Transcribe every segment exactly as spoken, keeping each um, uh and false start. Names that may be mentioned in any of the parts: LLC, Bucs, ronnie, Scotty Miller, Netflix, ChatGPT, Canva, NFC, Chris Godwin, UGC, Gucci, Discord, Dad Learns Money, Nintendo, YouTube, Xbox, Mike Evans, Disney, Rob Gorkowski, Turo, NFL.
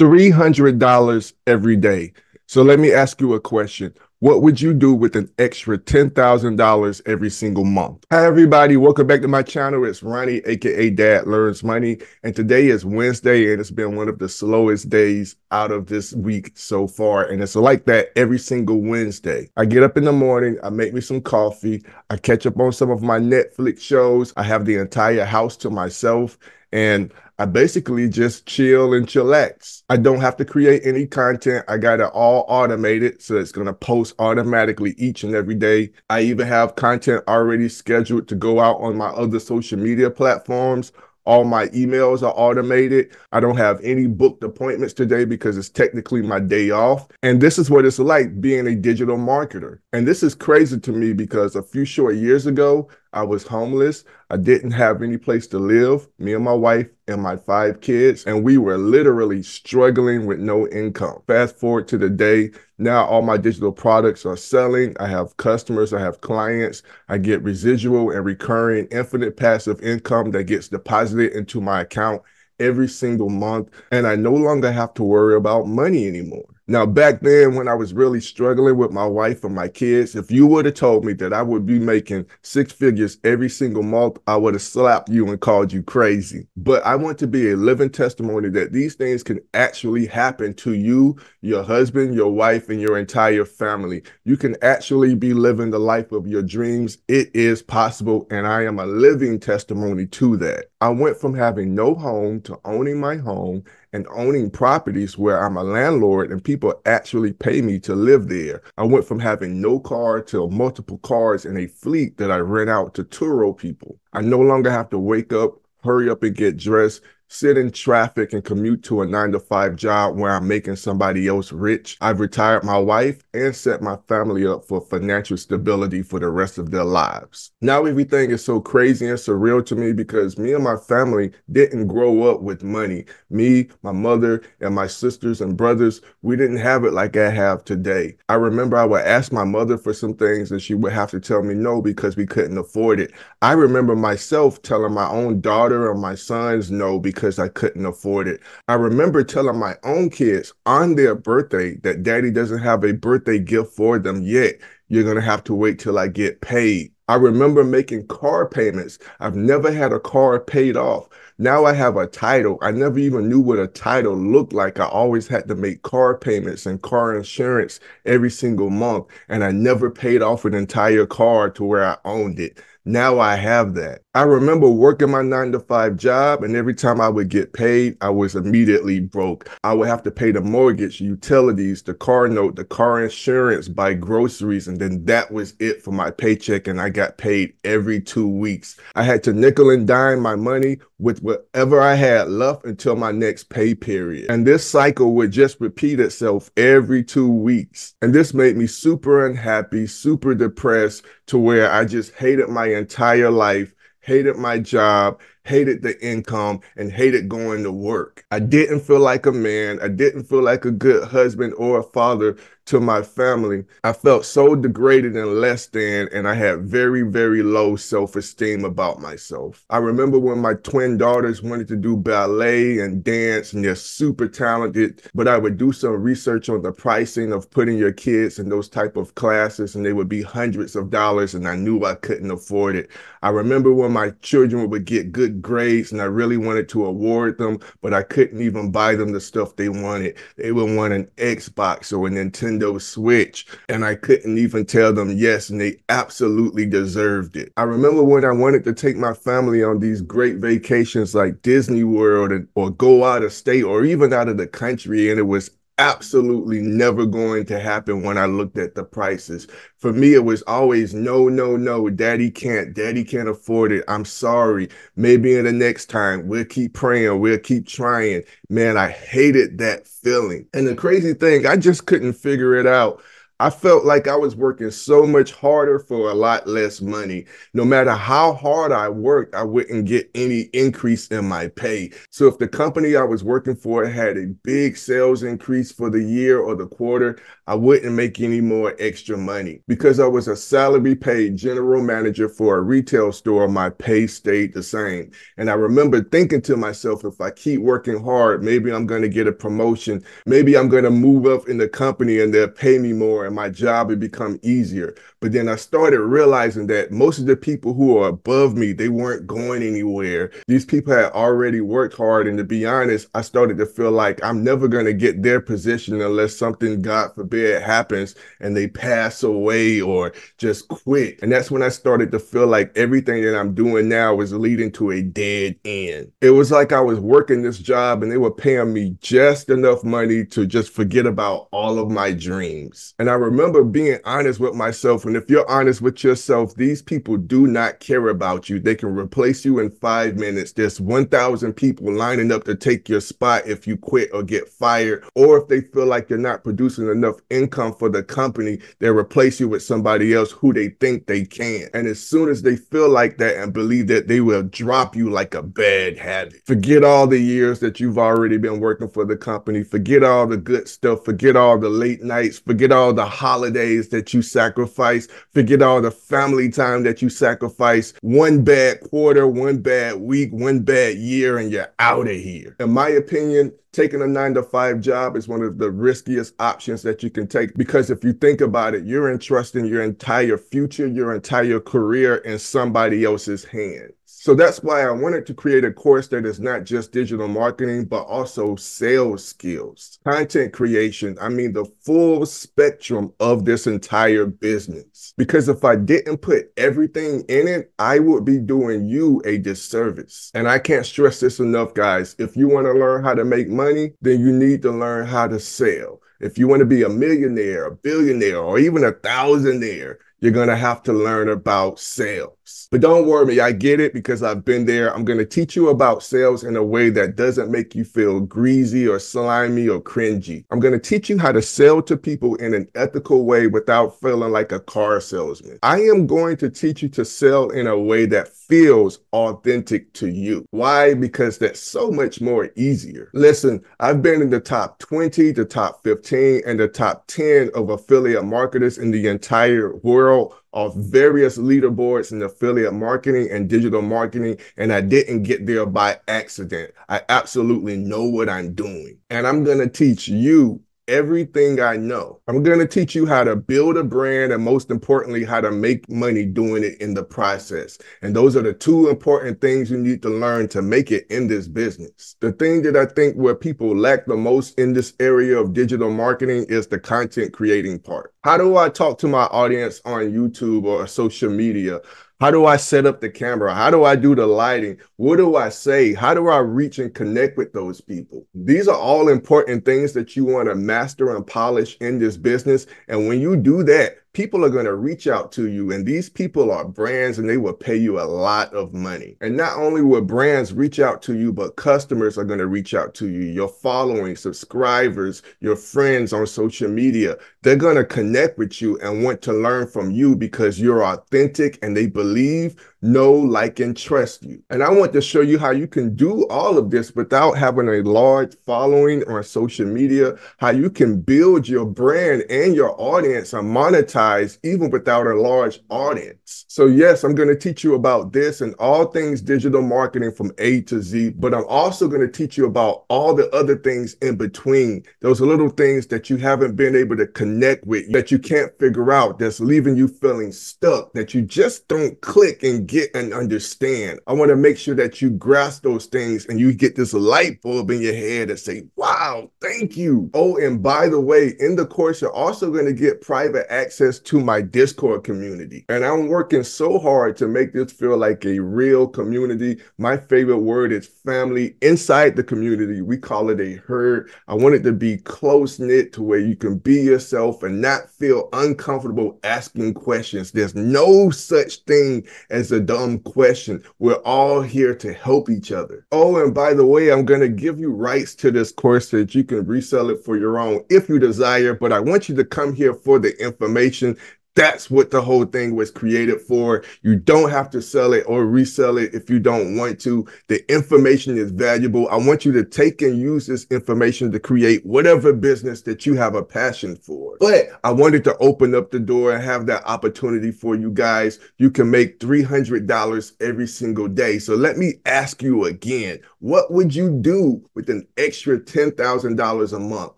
three hundred dollars every day. So let me ask you a question. What would you do with an extra ten thousand dollars every single month? Hi, everybody. Welcome back to my channel. It's Ronnie, a k a. Dad Learns Money. And today is Wednesday, and it's been one of the slowest days out of this week so far. And it's like that every single Wednesday. I get up in the morning. I make me some coffee. I catch up on some of my Netflix shows. I have the entire house to myself. And I basically just chill and chillax. I don't have to create any content. I got it all automated, so it's going to post automatically each and every day. I even have content already scheduled to go out on my other social media platforms. All my emails are automated. I don't have any booked appointments today because it's technically my day off. And this is what it's like being a digital marketer. And this is crazy to me because a few short years ago, I was homeless. I didn't have any place to live, me and my wife and my five kids, and we were literally struggling with no income. Fast forward to the day, now all my digital products are selling. I have customers, I have clients, I get residual and recurring infinite passive income that gets deposited into my account every single month, and I no longer have to worry about money anymore. Now, back then when I was really struggling with my wife and my kids, if you would have told me that I would be making six figures every single month, I would have slapped you and called you crazy. But I want to be a living testimony that these things can actually happen to you, your husband, your wife, and your entire family. You can actually be living the life of your dreams. It is possible, and I am a living testimony to that. I went from having no home to owning my home and owning properties where I'm a landlord and people actually pay me to live there. I went from having no car to multiple cars in a fleet that I rent out to Turo people. I no longer have to wake up, hurry up and get dressed, sit in traffic and commute to a nine to five job where I'm making somebody else rich. I've retired my wife and set my family up for financial stability for the rest of their lives. Now everything is so crazy and surreal to me because me and my family didn't grow up with money. Me, my mother, and my sisters and brothers, we didn't have it like I have today. I remember I would ask my mother for some things and she would have to tell me no because we couldn't afford it. I remember myself telling my own daughter and my sons no because because I couldn't afford it. I remember telling my own kids on their birthday that daddy doesn't have a birthday gift for them yet. You're going to have to wait till I get paid. I remember making car payments. I've never had a car paid off. Now I have a title. I never even knew what a title looked like. I always had to make car payments and car insurance every single month. And I never paid off an entire car to where I owned it. Now I have that. I remember working my nine to five job, and every time I would get paid, I was immediately broke. I would have to pay the mortgage, utilities, the car note, the car insurance, buy groceries, and then that was it for my paycheck, and I got paid every two weeks. I had to nickel and dime my money with whatever I had left until my next pay period. And this cycle would just repeat itself every two weeks. And this made me super unhappy, super depressed, to where I just hated my entire life, hated my job, hated the income, and hated going to work. I didn't feel like a man. I didn't feel like a good husband or a father to my family. I felt so degraded and less than, and I had very, very low self-esteem about myself. I remember when my twin daughters wanted to do ballet and dance, and they're super talented, but I would do some research on the pricing of putting your kids in those type of classes, and they would be hundreds of dollars, and I knew I couldn't afford it. I remember when my children would get good grades and I really wanted to award them, but I couldn't even buy them the stuff they wanted. They would want an Xbox or a Nintendo Switch, and I couldn't even tell them yes, and they absolutely deserved it. I remember when I wanted to take my family on these great vacations like Disney World and, or go out of state or even out of the country, and it was absolutely never going to happen when I looked at the prices. For me, it was always no, no, no, daddy can't, daddy can't afford it. I'm sorry. Maybe in the next time, we'll keep praying, we'll keep trying. Man, I hated that feeling. And the crazy thing, I just couldn't figure it out. I felt like I was working so much harder for a lot less money. No matter how hard I worked, I wouldn't get any increase in my pay. So if the company I was working for had a big sales increase for the year or the quarter, I wouldn't make any more extra money. Because I was a salary paid general manager for a retail store, my pay stayed the same. And I remember thinking to myself, if I keep working hard, maybe I'm going to get a promotion. Maybe I'm going to move up in the company and they'll pay me more. My job would become easier. But then I started realizing that most of the people who are above me, they weren't going anywhere. These people had already worked hard. And to be honest, I started to feel like I'm never going to get their position unless something, God forbid, happens and they pass away or just quit. And that's when I started to feel like everything that I'm doing now is leading to a dead end. It was like I was working this job and they were paying me just enough money to just forget about all of my dreams. And I I remember being honest with myself. And if you're honest with yourself, these people do not care about you. They can replace you in five minutes. There's one thousand people lining up to take your spot if you quit or get fired, or if they feel like you're not producing enough income for the company, they replace you with somebody else who they think they can. And as soon as they feel like that and believe that, they will drop you like a bad habit. Forget all the years that you've already been working for the company. Forget all the good stuff. Forget all the late nights. Forget all the holidays that you sacrifice. Forget all the family time that you sacrifice. One bad quarter, one bad week, one bad year, and you're out of here. In my opinion, taking a nine to five job is one of the riskiest options that you can take, because if you think about it, you're entrusting your entire future, your entire career in somebody else's hands. So that's why I wanted to create a course that is not just digital marketing, but also sales skills, content creation. I mean, the full spectrum of this entire business. Because if I didn't put everything in it, I would be doing you a disservice. And I can't stress this enough, guys. If you want to learn how to make money, then you need to learn how to sell. If you want to be a millionaire, a billionaire, or even a thousandaire, you're going to have to learn about sales. But don't worry, I get it, because I've been there. I'm going to teach you about sales in a way that doesn't make you feel greasy or slimy or cringy. I'm going to teach you how to sell to people in an ethical way without feeling like a car salesman. I am going to teach you to sell in a way that feels authentic to you. Why? Because that's so much more easier. Listen, I've been in the top twenty, the top fifteen, and the top ten of affiliate marketers in the entire world, off various leaderboards in affiliate marketing and digital marketing, and I didn't get there by accident. I absolutely know what I'm doing, and I'm going to teach you everything I know. I'm going to teach you how to build a brand, and most importantly, how to make money doing it in the process. And those are the two important things you need to learn to make it in this business. The thing that I think where people lack the most in this area of digital marketing is the content creating part. How do I talk to my audience on YouTube or social media? How do I set up the camera? How do I do the lighting? What do I say? How do I reach and connect with those people? These are all important things that you want to master and polish in this business. And when you do that, people are going to reach out to you, and these people are brands, and they will pay you a lot of money. And not only will brands reach out to you, but customers are going to reach out to you. Your following, subscribers, your friends on social media, they're going to connect with you and want to learn from you because you're authentic and they believe, know, like, and trust you. And I want to show you how you can do all of this without having a large following on social media, how you can build your brand and your audience and monetize even without a large audience. So yes, I'm going to teach you about this and all things digital marketing from A to Z, but I'm also going to teach you about all the other things in between, those little things that you haven't been able to connect with, that you can't figure out, that's leaving you feeling stuck, that you just don't click and get and understand. I want to make sure that you grasp those things and you get this light bulb in your head and say, wow, thank you. Oh, and by the way, in the course, you're also going to get private access to my Discord community. And I'm working so hard to make this feel like a real community. My favorite word is family. Inside the community, we call it a herd. I want it to be close-knit to where you can be yourself and not feel uncomfortable asking questions. There's no such thing as a a dumb question. We're all here to help each other. Oh, and by the way, I'm going to give you rights to this course that you can resell it for your own if you desire, but I want you to come here for the information. That's what the whole thing was created for. You don't have to sell it or resell it if you don't want to. The information is valuable. I want you to take and use this information to create whatever business that you have a passion for. But I wanted to open up the door and have that opportunity for you guys. You can make three hundred dollars every single day. So let me ask you again, what would you do with an extra ten thousand dollars a month?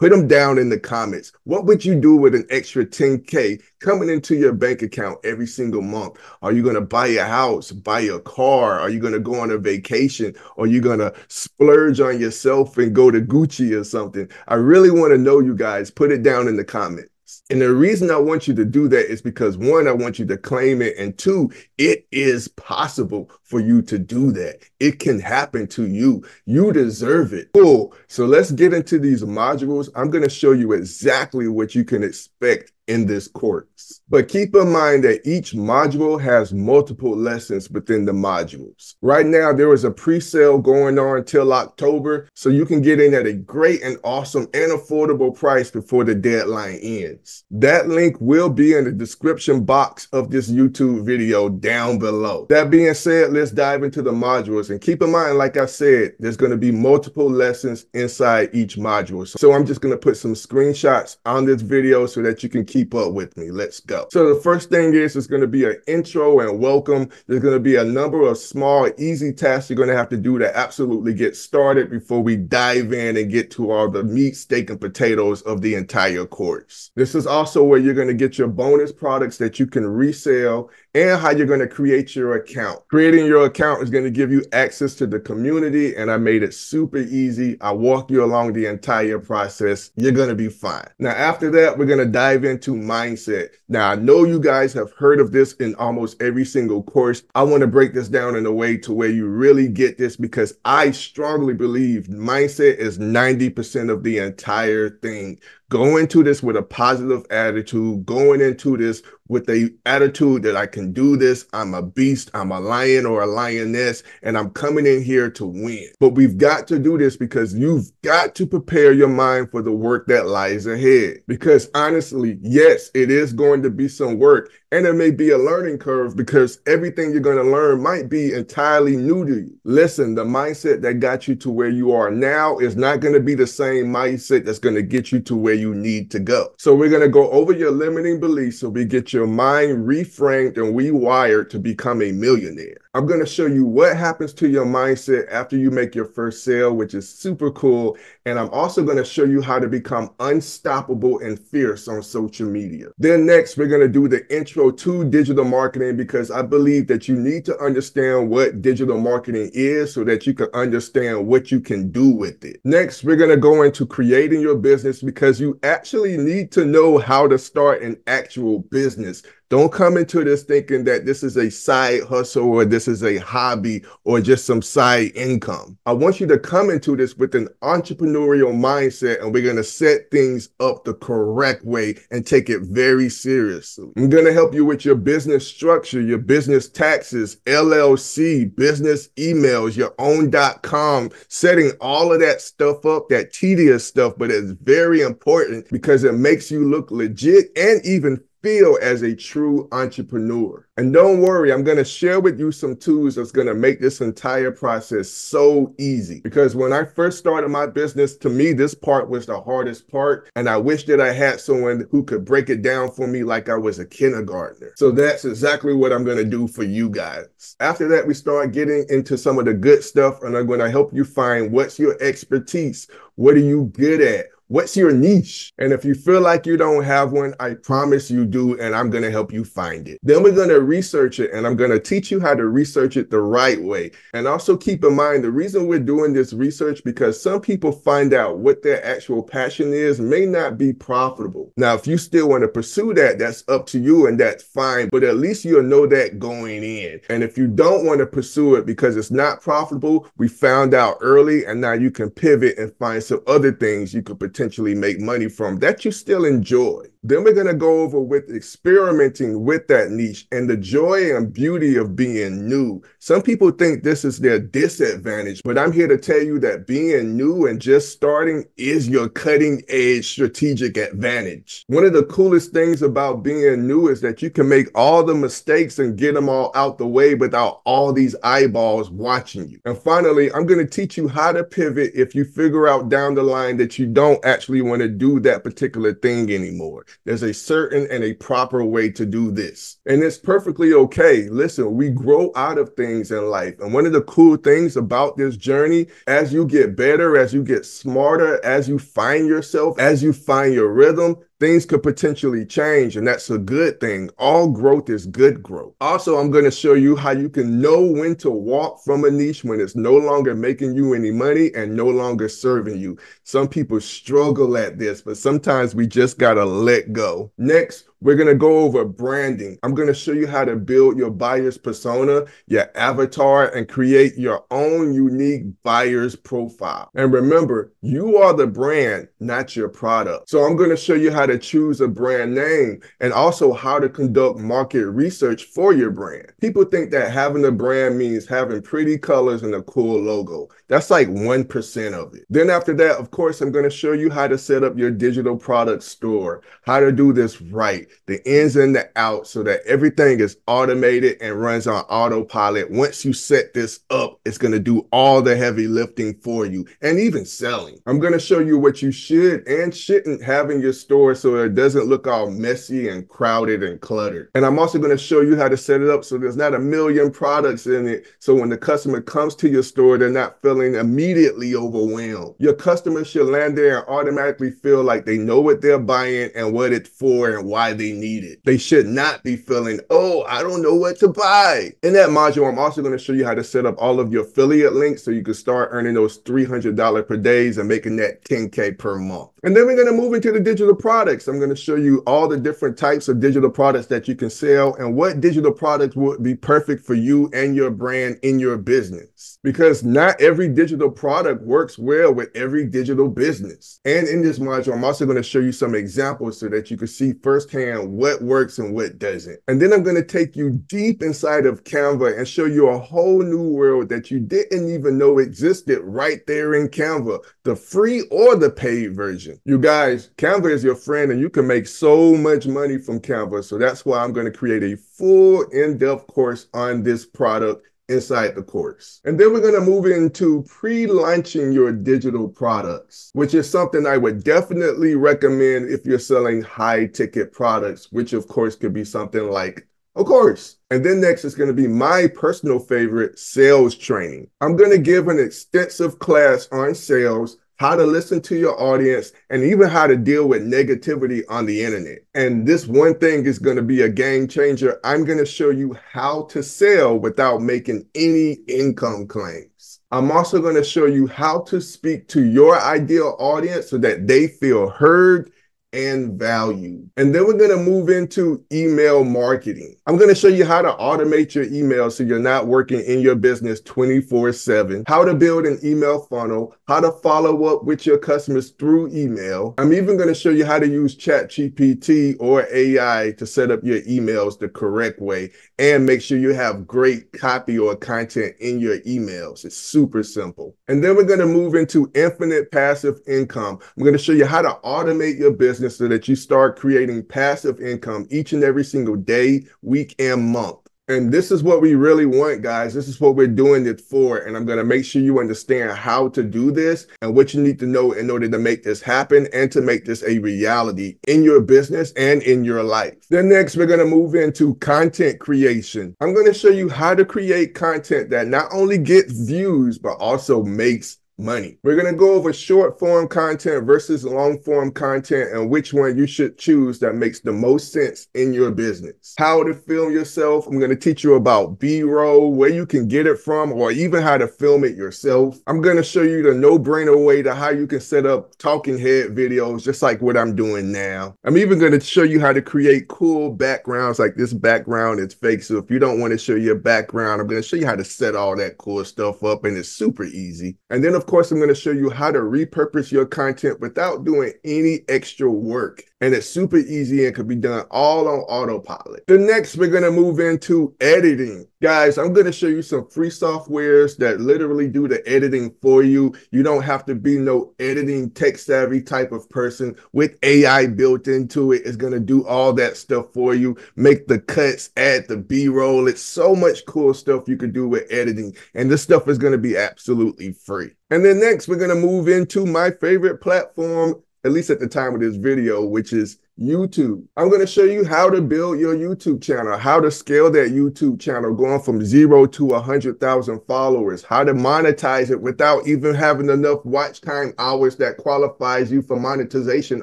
Put them down in the comments. What would you do with an extra ten K coming into your bank account every single month? Are you going to buy a house, buy a car? Are you going to go on a vacation? Are you going to splurge on yourself and go to Gucci or something? I really want to know, you guys. Put it down in the comments. And the reason I want you to do that is because, one, I want you to claim it, and two, it is possible for you to do that. It can happen to you. You deserve it. Cool. So let's get into these modules. I'm going to show you exactly what you can expect in this course. But keep in mind that each module has multiple lessons within the modules. Right now, there is a pre-sale going on till October, so you can get in at a great and awesome and affordable price before the deadline ends. That link will be in the description box of this YouTube video down below. That being said, let's dive into the modules. And keep in mind, like I said, there's going to be multiple lessons inside each module. So I'm just going to put some screenshots on this video so that you can keep up with me. Let's go. So the first thing is, it's going to be an intro and welcome. There's going to be a number of small, easy tasks you're going to have to do to absolutely get started before we dive in and get to all the meat, steak, and potatoes of the entire course. This is also where you're going to get your bonus products that you can resell and how you're going to create your account. Creating your account is going to give you access to the community, and I made it super easy. I walk you along the entire process. You're going to be fine. Now, after that, we're going to dive into to mindset. Now, I know you guys have heard of this in almost every single course. I want to break this down in a way to where you really get this, because I strongly believe mindset is ninety percent of the entire thing. Go into this with a positive attitude, going into this with the attitude that I can do this, I'm a beast, I'm a lion or a lioness, and I'm coming in here to win. But we've got to do this because you've got to prepare your mind for the work that lies ahead. Because honestly, yes, it is going to be some work, and it may be a learning curve, because everything you're going to learn might be entirely new to you. Listen, the mindset that got you to where you are now is not going to be the same mindset that's going to get you to where you you need to go. So we're going to go over your limiting beliefs so we get your mind reframed and rewired to become a millionaire. I'm going to show you what happens to your mindset after you make your first sale, which is super cool. And I'm also going to show you how to become unstoppable and fierce on social media. Then next, we're going to do the intro to digital marketing, because I believe that you need to understand what digital marketing is so that you can understand what you can do with it. Next, we're going to go into creating your business, because you actually need to know how to start an actual business. Don't come into this thinking that this is a side hustle or this is a hobby or just some side income. I want you to come into this with an entrepreneurial mindset, and we're going to set things up the correct way and take it very seriously. I'm going to help you with your business structure, your business taxes, L L C, business emails, your own .com, setting all of that stuff up, that tedious stuff, but it's very important because it makes you look legit and even feel as a true entrepreneur. And don't worry, I'm going to share with you some tools that's going to make this entire process so easy. Because when I first started my business, to me, this part was the hardest part. And I wish that I had someone who could break it down for me like I was a kindergartner. So that's exactly what I'm going to do for you guys. After that, we start getting into some of the good stuff. And I'm going to help you find what's your expertise. What are you good at? What's your niche? And if you feel like you don't have one, I promise you do, and I'm going to help you find it. Then we're going to research it, and I'm going to teach you how to research it the right way. And also keep in mind, the reason we're doing this research, because some people find out what their actual passion is may not be profitable. Now, if you still want to pursue that, that's up to you, and that's fine, but at least you'll know that going in. And if you don't want to pursue it because it's not profitable, we found out early, and now you can pivot and find some other things you could potentially make money from that you still enjoy. Then we're going to go over with experimenting with that niche and the joy and beauty of being new. Some people think this is their disadvantage, but I'm here to tell you that being new and just starting is your cutting edge strategic advantage. One of the coolest things about being new is that you can make all the mistakes and get them all out the way without all these eyeballs watching you. And finally, I'm going to teach you how to pivot if you figure out down the line that you don't actually want to do that particular thing anymore. There's a certain and a proper way to do this. And it's perfectly okay. Listen, we grow out of things in life. And one of the cool things about this journey, as you get better, as you get smarter, as you find yourself, as you find your rhythm, things could potentially change, and that's a good thing. All growth is good growth. Also, I'm going to show you how you can know when to walk from a niche when it's no longer making you any money and no longer serving you. Some people struggle at this, but sometimes we just got to let go. Next, we're going to go over branding. I'm going to show you how to build your buyer's persona, your avatar, and create your own unique buyer's profile. And remember, you are the brand, not your product. So I'm going to show you how to choose a brand name and also how to conduct market research for your brand. People think that having a brand means having pretty colors and a cool logo. That's like one percent of it. Then after that, of course, I'm going to show you how to set up your digital product store, how to do this right, the ins and the outs, so that everything is automated and runs on autopilot. Once you set this up, it's going to do all the heavy lifting for you and even selling. I'm going to show you what you should and shouldn't have in your store so it doesn't look all messy and crowded and cluttered. And I'm also going to show you how to set it up so there's not a million products in it. So when the customer comes to your store, they're not feeling immediately overwhelmed. Your customer should land there and automatically feel like they know what they're buying and what it's for and why they need it. They should not be feeling, oh, I don't know what to buy. In that module, I'm also going to show you how to set up all of your affiliate links so you can start earning those three hundred dollars per day and making that ten K per month. And then we're going to move into the digital products. I'm going to show you all the different types of digital products that you can sell and what digital products would be perfect for you and your brand in your business. Because not every digital product works well with every digital business. And in this module, I'm also going to show you some examples so that you can see firsthand what works and what doesn't. And then I'm going to take you deep inside of Canva and show you a whole new world that you didn't even know existed right there in Canva, the free or the paid version. You guys, Canva is your friend and you can make so much money from Canva. So that's why I'm going to create a full in-depth course on this product inside the course. And then we're going to move into pre-launching your digital products, which is something I would definitely recommend if you're selling high-ticket products, which of course could be something like, of course. And then next is going to be my personal favorite, sales training. I'm going to give an extensive class on sales, how to listen to your audience, and even how to deal with negativity on the internet. And this one thing is going to be a game changer. I'm going to show you how to sell without making any income claims. I'm also going to show you how to speak to your ideal audience so that they feel heard and value. And then we're going to move into email marketing. I'm going to show you how to automate your email so you're not working in your business twenty-four seven, how to build an email funnel, how to follow up with your customers through email. I'm even going to show you how to use ChatGPT or A I to set up your emails the correct way and make sure you have great copy or content in your emails. It's super simple. And then we're going to move into infinite passive income. I'm going to show you how to automate your business so that you start creating passive income each and every single day, week, and month. And this is what we really want, guys. This is what we're doing it for. And I'm going to make sure you understand how to do this and what you need to know in order to make this happen and to make this a reality in your business and in your life. Then next, we're going to move into content creation. I'm going to show you how to create content that not only gets views, but also makes money. We're going to go over short form content versus long form content and which one you should choose that makes the most sense in your business. How to film yourself. I'm going to teach you about B-roll, where you can get it from, or even how to film it yourself. I'm going to show you the no-brainer way to how you can set up talking head videos, just like what I'm doing now. I'm even going to show you how to create cool backgrounds, like this background is fake. So if you don't want to show your background, I'm going to show you how to set all that cool stuff up, and it's super easy. And then of of course, I'm going to show you how to repurpose your content without doing any extra work. And it's super easy and could be done all on autopilot. The next, we're going to move into editing. Guys, I'm going to show you some free softwares that literally do the editing for you. You don't have to be no editing tech savvy type of person. With A I built into it, it's going to do all that stuff for you. Make the cuts, add the B-roll. It's so much cool stuff you can do with editing. And this stuff is going to be absolutely free. And then next, we're going to move into my favorite platform, at least at the time of this video, which is YouTube. I'm going to show you how to build your YouTube channel, how to scale that YouTube channel, going from zero to one hundred thousand followers, how to monetize it without even having enough watch time hours that qualifies you for monetization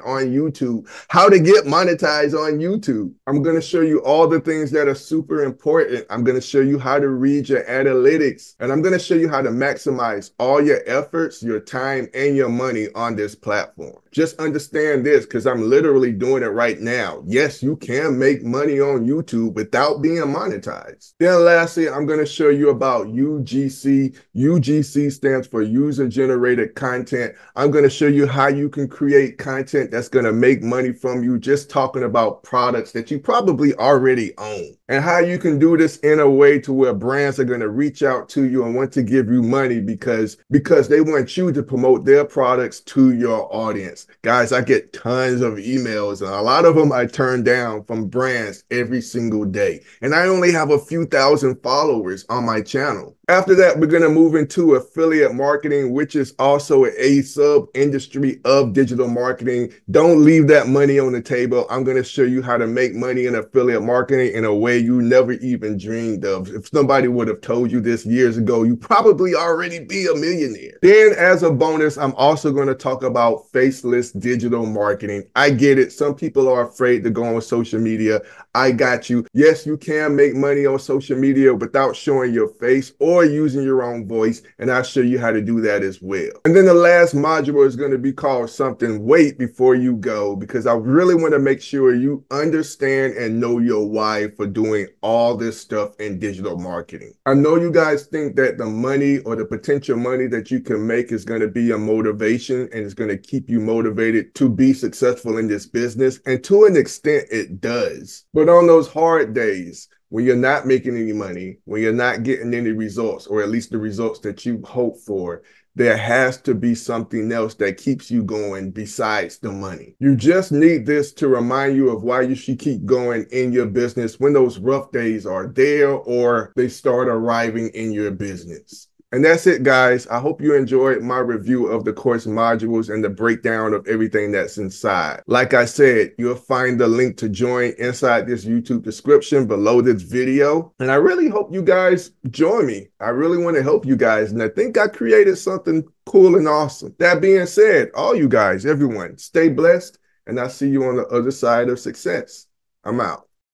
on YouTube, how to get monetized on YouTube. I'm going to show you all the things that are super important. I'm going to show you how to read your analytics, and I'm going to show you how to maximize all your efforts, your time, and your money on this platform. Just understand this, because I'm literally doing it right now. Yes, you can make money on YouTube without being monetized. Then lastly, I'm going to show you about U G C. U G C stands for user generated content. I'm going to show you how you can create content that's going to make money from you just talking about products that you probably already own, and how you can do this in a way to where brands are going to reach out to you and want to give you money because because they want you to promote their products to your audience. Guys, I get tons of emails, a lot of them I turn down, from brands every single day. And I only have a few thousand followers on my channel. After that, we're going to move into affiliate marketing, which is also a sub-industry of digital marketing. Don't leave that money on the table. I'm going to show you how to make money in affiliate marketing in a way you never even dreamed of. If somebody would have told you this years ago, you probably already be a millionaire. Then as a bonus, I'm also going to talk about faceless digital marketing. I get it. Some people are afraid to go on social media. I got you. Yes, you can make money on social media without showing your face or using your own voice, and I'll show you how to do that as well. And then the last module is going to be called something, wait before you go, because I really want to make sure you understand and know your why for doing all this stuff in digital marketing. I know you guys think that the money or the potential money that you can make is going to be a motivation, and it's going to keep you motivated to be successful in this business, and to an extent it does. But on those hard days, when you're not making any money, when you're not getting any results, or at least the results that you hope for, there has to be something else that keeps you going besides the money. You just need this to remind you of why you should keep going in your business when those rough days are there or they start arriving in your business. And that's it, guys. I hope you enjoyed my review of the course modules and the breakdown of everything that's inside. Like I said, you'll find the link to join inside this YouTube description below this video. And I really hope you guys join me. I really want to help you guys. And I think I created something cool and awesome. That being said, all you guys, everyone, stay blessed. And I'll see you on the other side of success. I'm out.